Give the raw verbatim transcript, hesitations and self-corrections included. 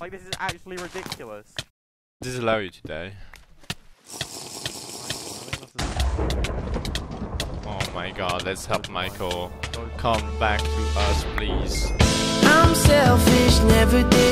Like, this is actually ridiculous. Disallow you today. Oh my god, let's help Michael. Come back to us, please. I'm selfish, never did.